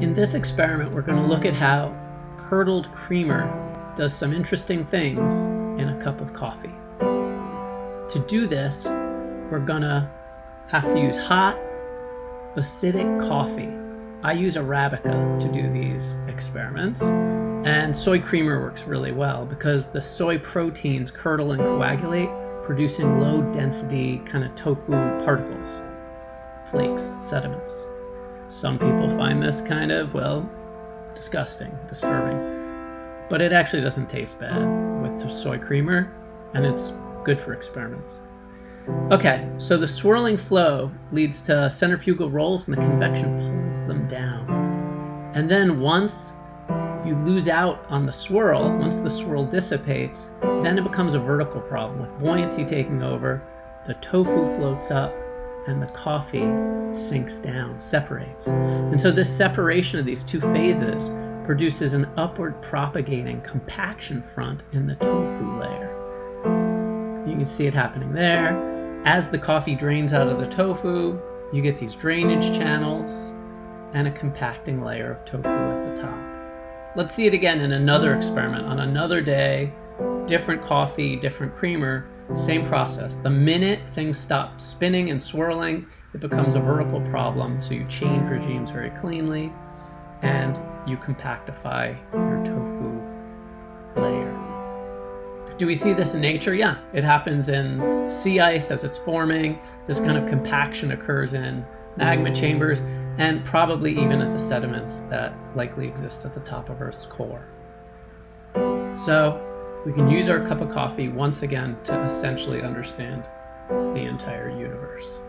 In this experiment, we're going to look at how curdled creamer does some interesting things in a cup of coffee. To do this, we're going to have to use hot, acidic coffee. I use Arabica to do these experiments, and soy creamer works really well because the soy proteins curdle and coagulate, producing low-density kind of tofu particles, flakes, sediments. Some people find this kind of, well, disgusting, disturbing. But it actually doesn't taste bad with soy creamer, and it's good for experiments. Okay, so the swirling flow leads to centrifugal rolls, and the convection pulls them down. And then once you lose out on the swirl, once the swirl dissipates, then it becomes a vertical problem with buoyancy taking over, the tofu floats up, and the coffee sinks down, separates. And so this separation of these two phases produces an upward propagating compaction front in the tofu layer. You can see it happening there. As the coffee drains out of the tofu, you get these drainage channels and a compacting layer of tofu at the top. Let's see it again in another experiment on another day, different coffee, different creamer, same process. The minute things stop spinning and swirling, it becomes a vertical problem, so you change regimes very cleanly, and you compactify your tofu layer. Do we see this in nature? Yeah, it happens in sea ice as it's forming. This kind of compaction occurs in magma chambers, and probably even at the sediments that likely exist at the top of Earth's core. So we can use our cup of coffee once again to essentially understand the entire universe.